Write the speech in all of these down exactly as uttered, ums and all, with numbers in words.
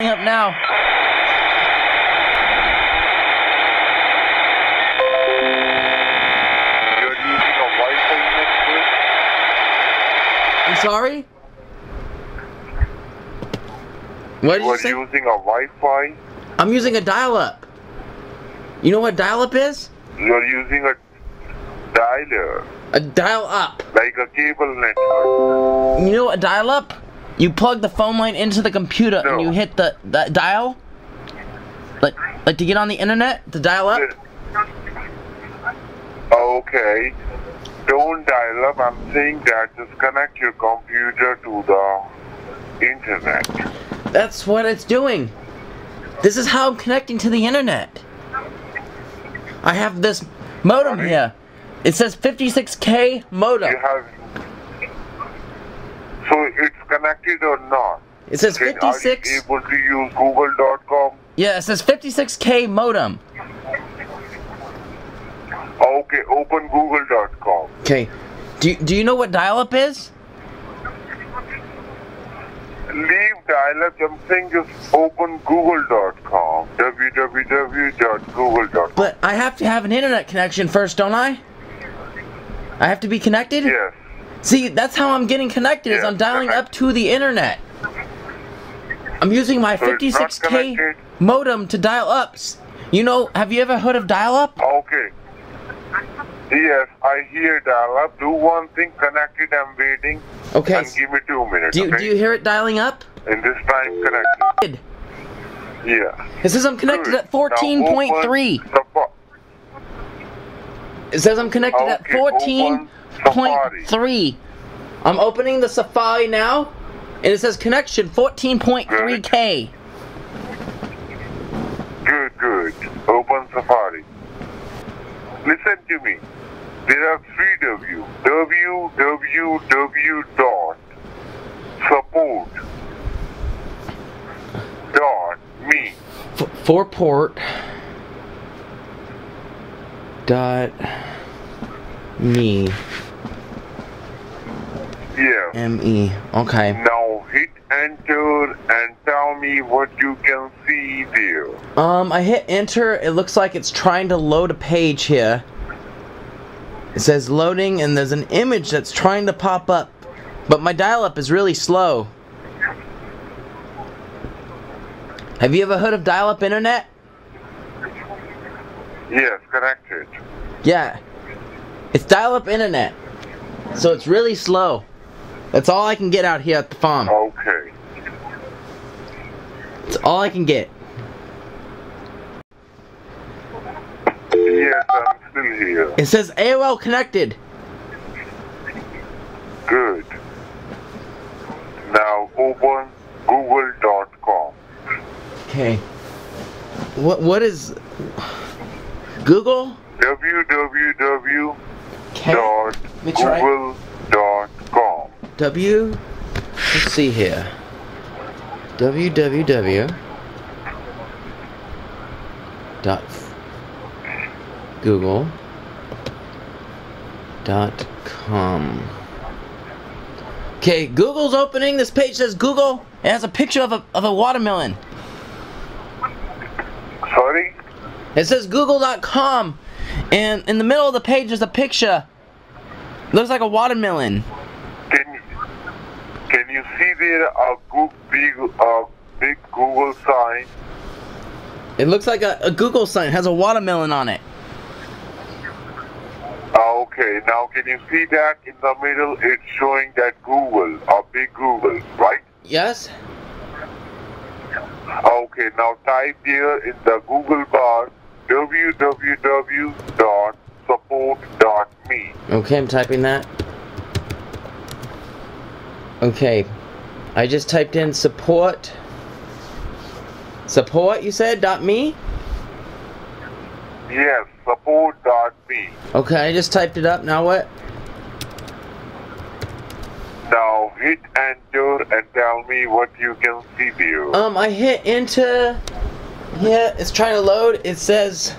Up now. You're using a license next week? I'm sorry? What did you, you say? You're using a Wi-Fi? I'm using a dial-up. You know what dial-up is? You're using a dialer. A dial-up. Like a cable network. You know what dial-up? You plug the phone line into the computer no. and you hit the, the dial, like like to get on the internet, to dial up. Okay, don't dial up. I'm saying that just connect your computer to the internet. That's what it's doing. This is how I'm connecting to the internet. I have this modem Sorry? here. It says fifty-six K modem. You have So it's connected or not? It says fifty-six. Are you able to use Google dot com? Yeah, it says fifty-six K modem. Okay, open Google dot com. Okay. Do, do you know what dial-up is? Leave dial-up. I'm saying just open Google dot com. w w w dot google dot com. But I have to have an internet connection first, don't I? I have to be connected? Yes. See, that's how I'm getting connected, is yeah, I'm dialing connect. up to the internet. I'm using my so fifty-six K modem to dial up. You know, have you ever heard of dial-up? Okay. Yes, I hear dial-up. Do one thing, connect it, I'm waiting. Okay. And give me two minutes. Do you, okay? do you hear it dialing up? And this time, connected. Yeah. It says I'm connected Good. at fourteen point three. It says I'm connected okay, at fourteen. Point three. I'm opening the Safari now, and it says connection fourteen point three K. Good, good. Open Safari. Listen to me. There are three W. w w w dot support dot me. For port. Dot. Me. Yeah. M E. Okay. Now hit enter and tell me what you can see there. Um, I hit enter. It looks like it's trying to load a page here. It says loading, and there's an image that's trying to pop up, but my dial-up is really slow. Have you ever heard of dial-up internet? Yes, connected. Yeah. It's dial-up internet, so it's really slow. That's all I can get out here at the farm. Okay. It's all I can get. Yes, I'm still here. It says A O L connected. Good. Now open Google dot com. Okay. What what is Google? w w w dot google dot com. Google dot com. W. Let's see here. w w w dot google dot com. Okay, Google's opening. This page says Google. It has a picture of a of a watermelon. Sorry. It says google dot com, and in the middle of the page there's a picture. Looks like a watermelon. Can, can you see there a big, a big Google sign? It looks like a, a Google sign. It has a watermelon on it. Okay, now can you see that in the middle? It's showing that Google, a big Google, right? Yes. Okay, now type here in the Google bar w w w dot support dot me. Okay, I'm typing that. Okay, I just typed in support. Support, you said, dot me? Yes, support dot me. Okay, I just typed it up. Now what? Now hit enter and tell me what you can see there. Um, I hit enter. Yeah, it's trying to load. It says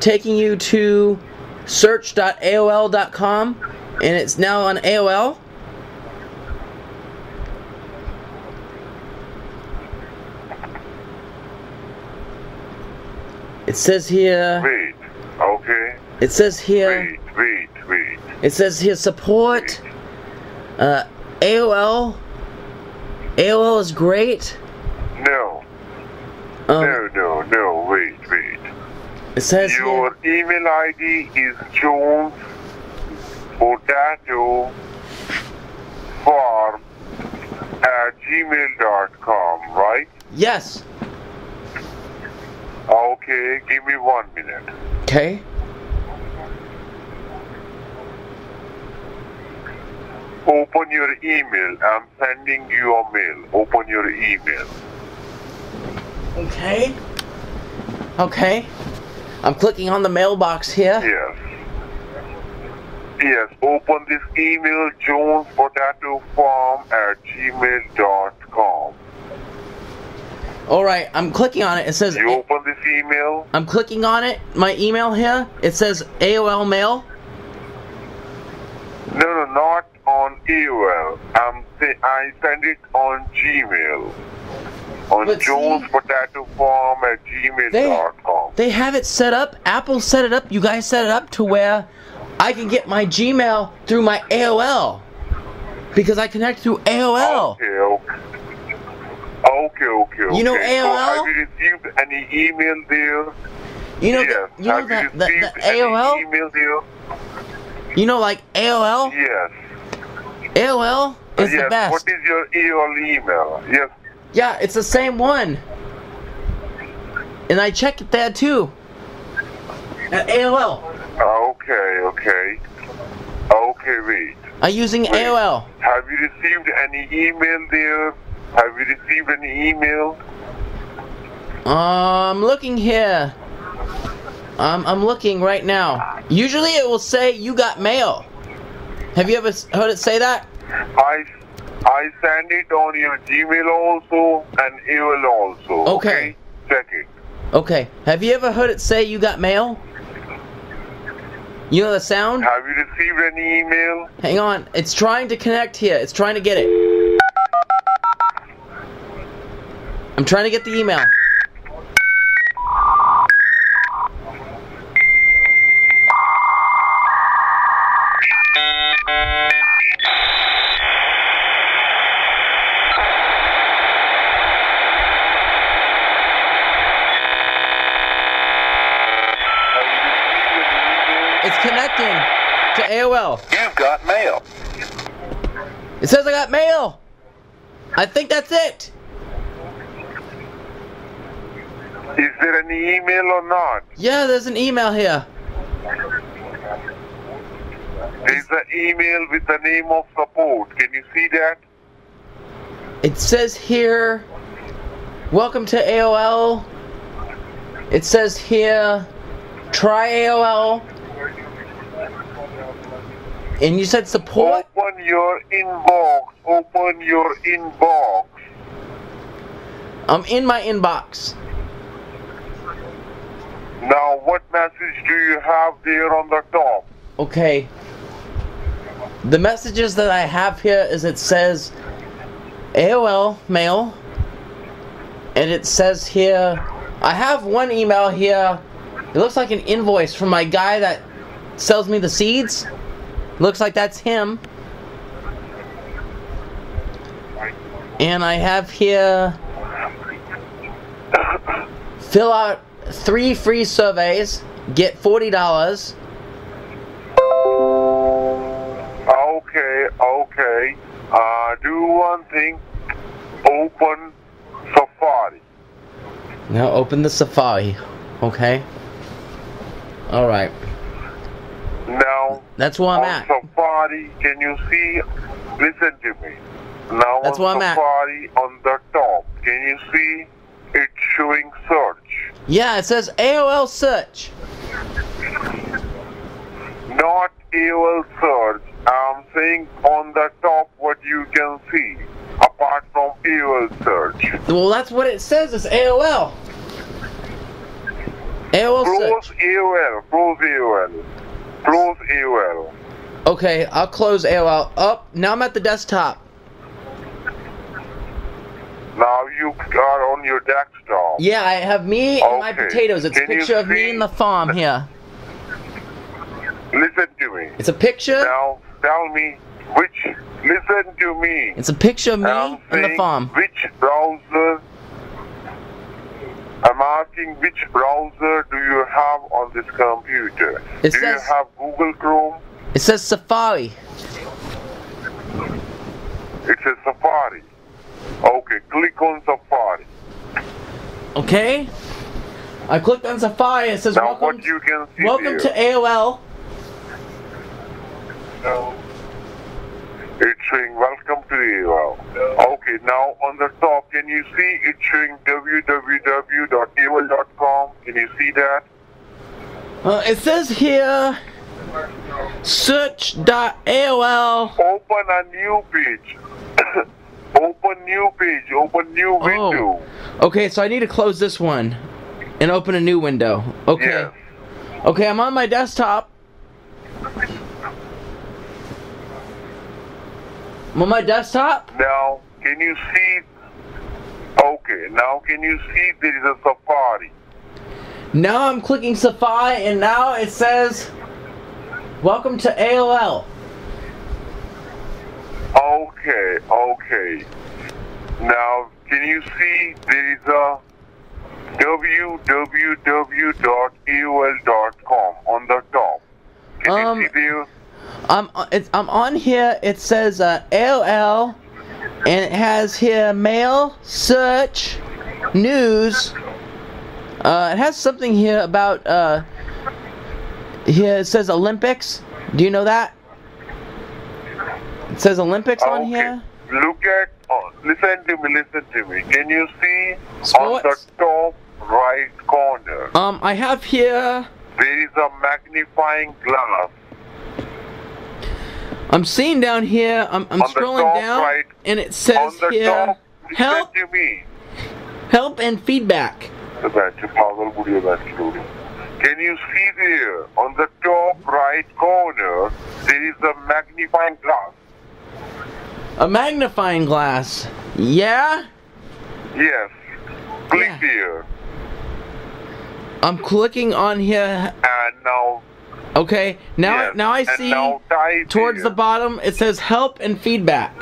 taking you to search dot A O L dot com, and it's now on A O L. It says here. Wait. Okay. It says here. Wait, wait, wait. It says here support. Wait. Uh, A O L. A O L is great. No. Um, no, no, no. Wait, wait. It says your here, email I D is Jones Potato Farm at gmail dot com, right? Yes. Okay, give me one minute. Okay. Open your email. I'm sending you a mail. Open your email. Okay. Okay. I'm clicking on the mailbox here. Yes. Yes, open this email, jones potato farm at gmail dot com. Alright, I'm clicking on it. It says... You open this email? I'm clicking on it, my email here. It says A O L mail. No, no, not on A O L. I'm I send it on Gmail. On jones potato farm at gmail dot com. They, they have it set up. Apple set it up. You guys set it up to where... I can get my Gmail through my A O L because I connect through A O L. Okay, okay, okay, okay, okay. You know A O L? So have you received any email there? You know, yes. the, you know that, you the, the A O L? Email there? You know, like A O L? Yes. A O L is yes. the best. What is your A O L email? Yes. Yeah, it's the same one. And I check it there too. At A O L. Okay, okay. Okay, wait. I'm using wait. A O L. Have you received any email there? Have you received any email? Uh, I'm looking here. Um, I'm looking right now. Usually it will say you got mail. Have you ever heard it say that? I, I send it on your Gmail also and A O L also. Okay. Okay. Check it. Okay. Have you ever heard it say you got mail? You know the sound? Have you received any email? Hang on. It's trying to connect here. It's trying to get it. I'm trying to get the email. Connecting to A O L. You've got mail. It says I got mail. I think that's it. Is there any email or not? Yeah, there's an email here. There's an email with the name of support. Can you see that? It says here, welcome to A O L. It says here, try A O L. And you said support? Open your inbox. Open your inbox. I'm in my inbox. Now, what message do you have there on the top? Okay. The messages that I have here is it says A O L mail. And it says here, I have one email here. It looks like an invoice from my guy that sells me the seeds. Looks like that's him. And I have here, fill out three free surveys, get forty dollars. Okay, okay. Uh, do one thing, open Safari. Now open the Safari, okay? All right. Now, that's where I'm at. Safari, can you see? Listen to me. Now that's on Safari on the top, can you see it's showing search? Yeah, it says A O L search. Not A O L search. I'm saying on the top what you can see apart from A O L search. Well, that's what it says. It's A O L. A O L search. Close A O L. Close A O L. Close A O L. Okay, I'll close A O L. Up. Now I'm at the desktop. Now you you got on your desktop? Yeah, I have me and okay. my potatoes. It's Can a picture of me and the farm here. Listen to me. It's a picture. Now tell me which. Listen to me. It's a picture of me I'm and the farm. Which browser? I'm asking which browser do you have on this computer? It do says, you have Google Chrome? It says Safari. It says Safari. Okay, click on Safari. Okay. I clicked on Safari. It says now welcome, what you can see welcome to A O L. No. It's showing welcome to A O L. Okay, now on the top, can you see it's showing w w w dot a o l dot com? Can you see that? Uh, it says here, search dot A O L. Open a new page. Open new page. Open new window. Oh. Okay, so I need to close this one and open a new window. Okay. Yes. Okay, I'm on my desktop. I'm on my desktop. Now, can you see? Okay, now can you see there is a Safari? Now I'm clicking Safari, and now it says, welcome to A O L. Okay, okay. Now, can you see there is a w w w dot a o l dot com on the top? Can um, you see there? I'm, it's, I'm on here, it says uh, A O L, and it has here mail, search, news, uh, it has something here about, uh, here it says Olympics, do you know that? It says Olympics okay. on here. Look at, oh, listen to me, listen to me, can you see Sports? On the top right corner? Um, I have here... There is a magnifying glass. I'm seeing down here, I'm, I'm scrolling down, right, and it says here, top, help, to me. help and feedback. Can you see there, on the top right corner, there is a magnifying glass? A magnifying glass? Yeah? Yes. Click yeah. here. I'm clicking on here. And now... Okay, now yes. now I see now towards here. the bottom it says help and feedback.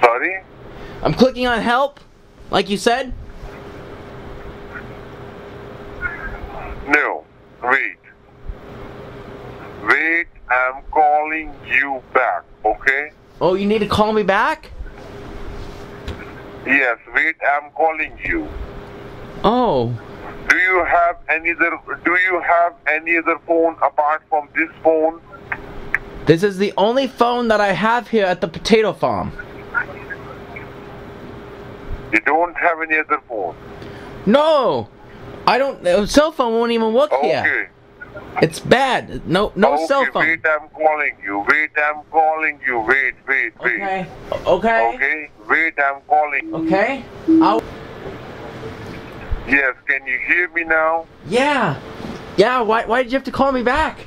Sorry? I'm clicking on help, like you said. No, wait. Wait, I'm calling you back, okay? Oh, you need to call me back? Yes, wait, I'm calling you. Oh. Do you have any other? Do you have any other phone apart from this phone? This is the only phone that I have here at the potato farm. You don't have any other phone? No, I don't. The cell phone won't even work okay. here. It's bad. No, no okay, cell phone. Wait, I'm calling you. Wait, I'm calling you. Wait, wait, wait. Okay. Okay. Okay. Wait, I'm calling. Okay. I'll Yes, can you hear me now? Yeah. Yeah, why, why did you have to call me back?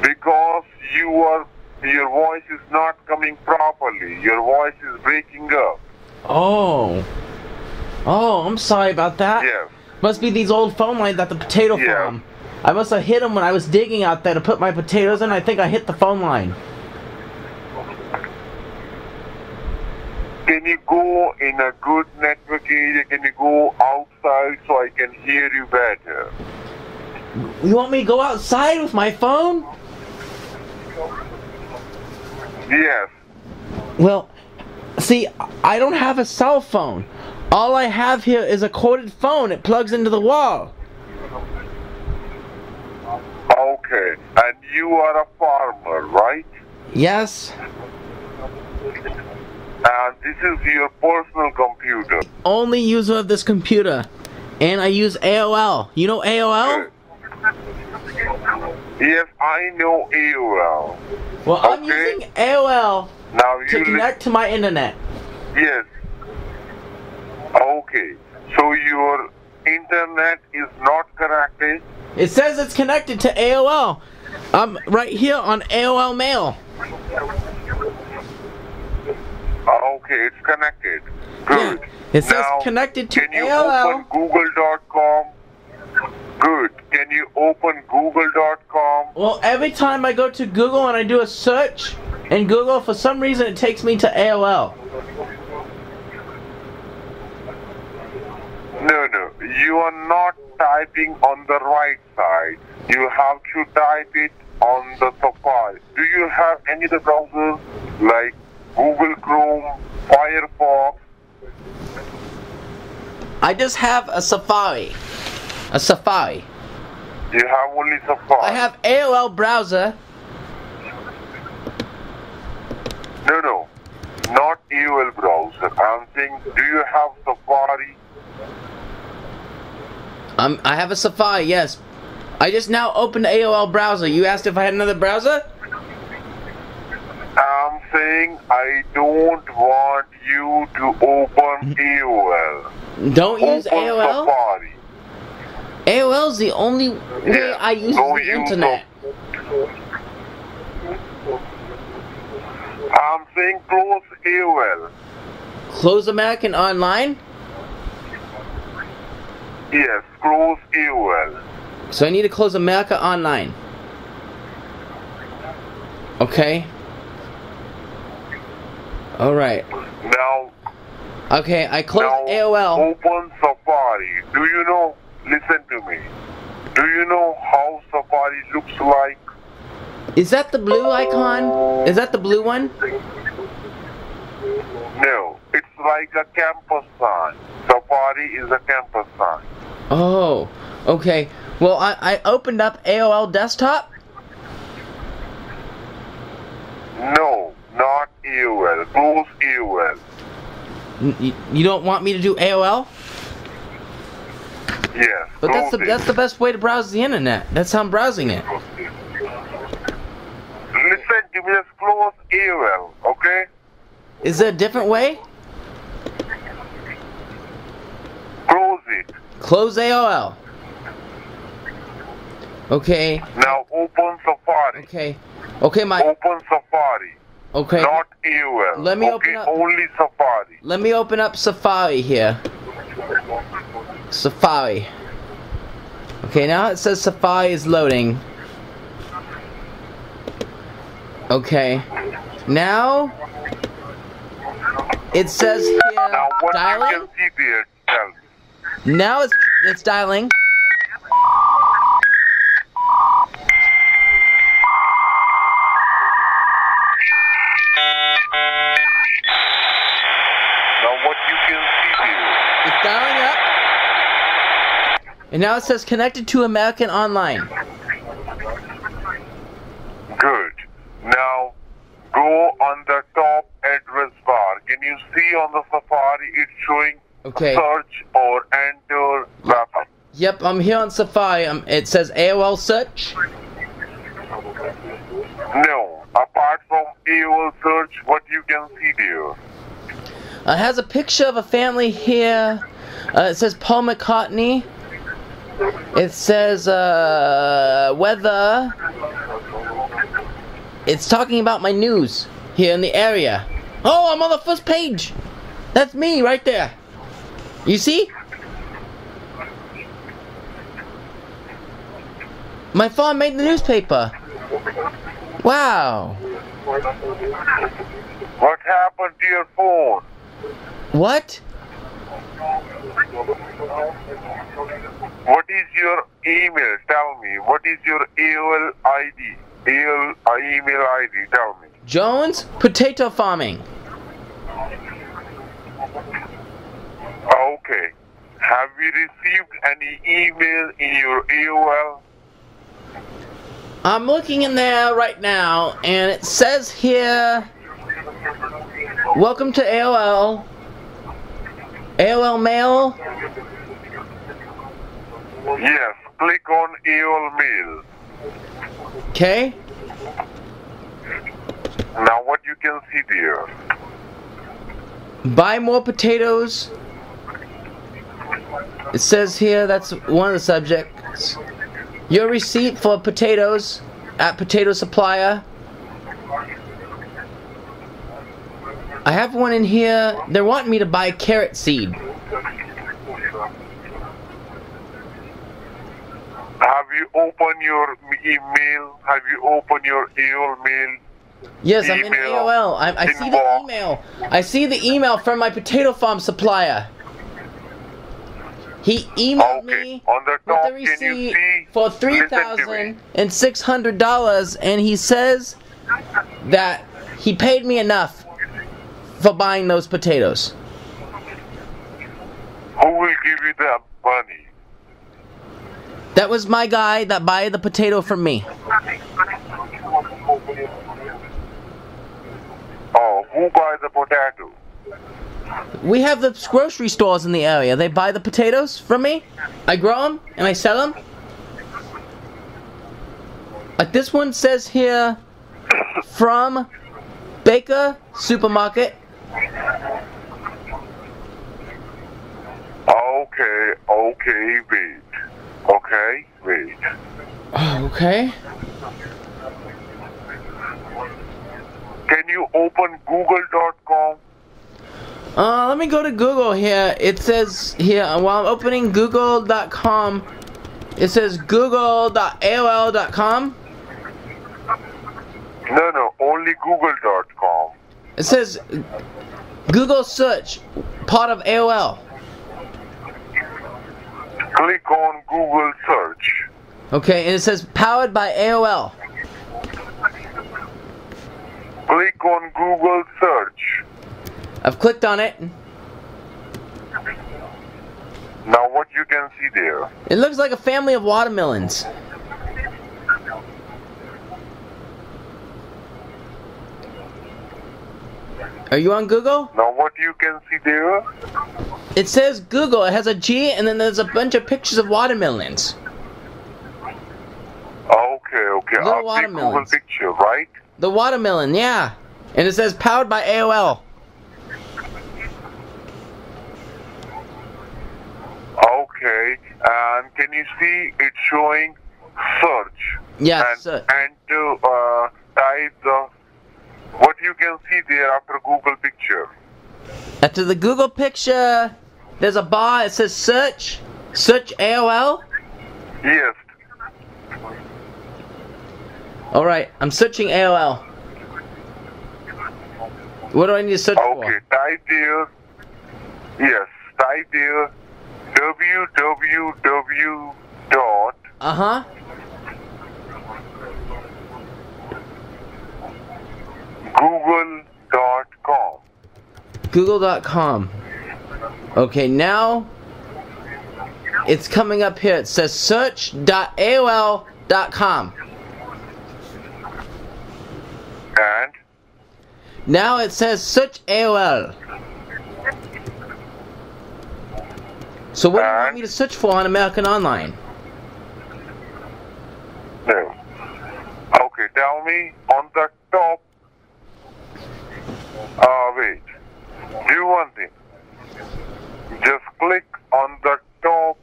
Because you are, your voice is not coming properly. Your voice is breaking up. Oh. Oh, I'm sorry about that. Yes. Must be these old phone lines at the potato yes. farm. I must have hit them when I was digging out there to put my potatoes in. I think I hit the phone line. Can you go in a good network area? Can you go outside so I can hear you better? You want me to go outside with my phone? Yes. Well, see, I don't have a cell phone. All I have here is a corded phone. It plugs into the wall. Okay. And you are a farmer, right? Yes. And this is your personal computer. Only user of this computer. And I use A O L. You know A O L? Yes, I know A O L. Well, okay. I'm using A O L now you to connect to my internet. Yes. Okay. So your internet is not connected? It says it's connected to A O L. I'm right here on A O L Mail. Uh, okay, it's connected. Good. Yeah, it says now, connected to can you A O L. Open Google dot com? Good. Can you open Google dot com? Well, every time I go to Google and I do a search in Google, for some reason it takes me to A O L. No, no. You are not typing on the right side. You have to type it on the Safari. Do you have any other browsers like Google Chrome, Firefox? I just have a Safari. A Safari. You have only Safari. I have A O L browser. No, no. Not A O L browser. I'm saying, do you have Safari? Um, I have a Safari, yes. I just now opened the A O L browser. You asked if I had another browser? I'm saying I don't want you to open A O L. Don't use A O L? Safari. A O L is the only way yeah, I use no the use internet. Of... I'm saying close A O L. Close American Online? Yes, close A O L. So I need to close America Online. Okay. Alright. Now. Okay, I closed now A O L. Open Safari. Do you know, listen to me. Do you know how Safari looks like? Is that the blue icon? Is that the blue one? No. It's like a campus sign. Safari is a campus sign. Oh, okay. Well, I, I opened up A O L Desktop. No, not A O L. Close A O L. You, you don't want me to do A O L? Yes. But that's the, that's the best way to browse the internet. That's how I'm browsing it. Listen, you just close A O L, okay? Is there a different way? Close it. Close A O L. Okay. Now open Safari. Okay. Okay, my. Open Safari. Okay. Not A O L. Let me okay, open up. Only Safari. Let me open up Safari here. Safari. Okay, now it says Safari is loading. Okay. Now it says here. Now what dialing. You can see there, tell me. Now it's it's dialing. And now it says connected to American Online. Good. Now go on the top address bar. Can you see on the Safari it's showing okay. Search or enter website? Yep, I'm here on Safari. Um, it says A O L search. No. Apart from A O L search, what you can see there? Uh, it has a picture of a family here. Uh, it says Paul McCartney. It says, uh, weather. It's talking about my news here in the area. Oh, I'm on the first page. That's me right there. You see? My phone made the newspaper. Wow. What happened to your phone? What? What is your email? Tell me. What is your A O L I D? A O L email I D. Tell me. Jones Potato Farming. Okay. Have you received any email in your A O L? I'm looking in there right now, and it says here, welcome to A O L. A O L Mail? Yes, click on A O L Mail. Okay. Now what you can see there? Buy more potatoes. It says here, that's one of the subjects. Your receipt for potatoes at Potato Supplier. I have one in here. They're wanting me to buy carrot seed. Have you opened your email? Have you opened your A O L mail? Yes, email. I'm in A O L. I, I see the email. I see the email from my potato farm supplier. He emailed okay. me On the top, with the receipt see, for three thousand and six hundred dollars, and he says that he paid me enough for buying those potatoes. Who will give you that money? That was my guy that bought the potato from me. Oh, who buys the potato? We have the grocery stores in the area. They buy the potatoes from me. I grow them and I sell them. But this one says here from Baker Supermarket. Okay, okay, wait. Okay, wait. Okay. Can you open Google dot com? Uh, let me go to Google here. It says here, while I'm opening Google dot com, it says Google dot A O L dot com. No, no, only Google dot com. It says Google search, part of A O L. Click on Google search. Okay, and it says powered by A O L. Click on Google search. I've clicked on it. Now what you can see there? It looks like a family of watermelons. Are you on Google? Now what you can see there? It says Google. It has a G and then there's a bunch of pictures of watermelons. Okay, okay. Little watermelons. Google picture, right? The watermelon, yeah. And it says powered by A O L. Okay, and can you see it's showing search? Yes. And, and to uh, type the what you can see there after Google picture. After the Google picture, there's a bar. It says search, search A O L. Yes. All right, I'm searching A O L. What do I need to search okay, for? Okay, type there. Yes, type there. www dot uh huh google dot com. google dot com. Okay, now it's coming up here. It says search dot A O L dot com. And now it says search A O L. So what do you want me to search for on American Online? No. Okay, tell me on the top. Uh, wait. Do one thing. Just click on the top.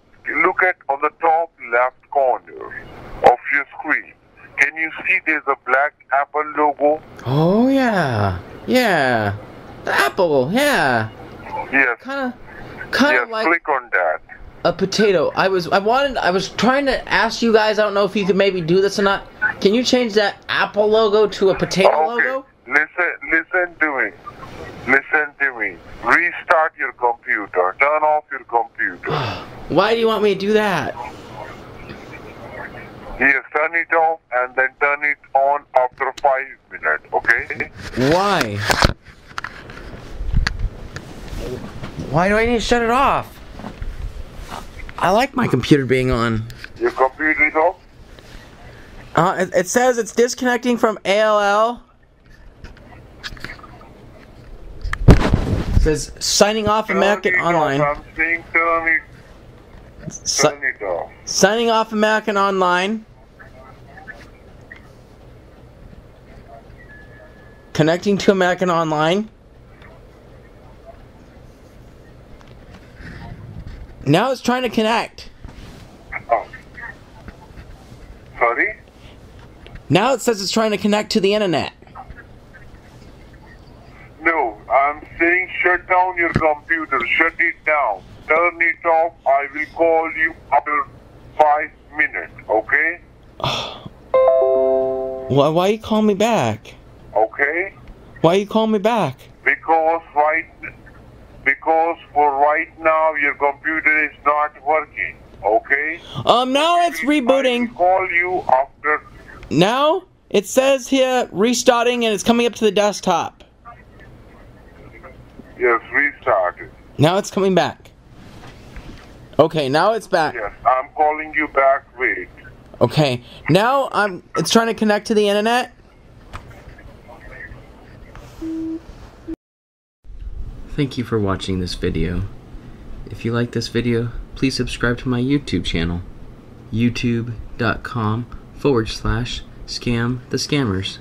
Look at on the top left corner of your screen. Can you see there's a black Apple logo? Oh, yeah. Yeah. The Apple, yeah. Yes. Kind of. Kind yeah, of like click on that. A potato. I was I wanted I was trying to ask you guys, I don't know if you could maybe do this or not. Can you change that Apple logo to a potato okay. logo? Listen listen to me. Listen to me. Restart your computer. Turn off your computer. Why do you want me to do that? Yes, turn it off and then turn it on after five minutes, okay? Why? Why do I need to shut it off? I like my computer being on. Your computer is off? Uh, it, it says it's disconnecting from A O L. It says signing off turn American it Online. Off. I'm saying turn it, turn it off. Signing off American Online. Connecting to American Online. Now it's trying to connect. Oh. Sorry? Now it says it's trying to connect to the internet. No, I I'm saying shut down your computer. Shut it down. Turn it off. I will call you after five minutes, okay? Why, why you call me back? Okay? Why you call me back? Because right, because for right now your computer is not working, okay? Um, now it's rebooting. I will call you after... Now? It says here, restarting, and it's coming up to the desktop. Yes, restarted. Now it's coming back. Okay, now it's back. Yes, I'm calling you back, wait. Okay, now I'm. It's trying to connect to the internet. Thank you for watching this video. If you like this video, please subscribe to my YouTube channel, youtube dot com forward slash Scam the Scammers.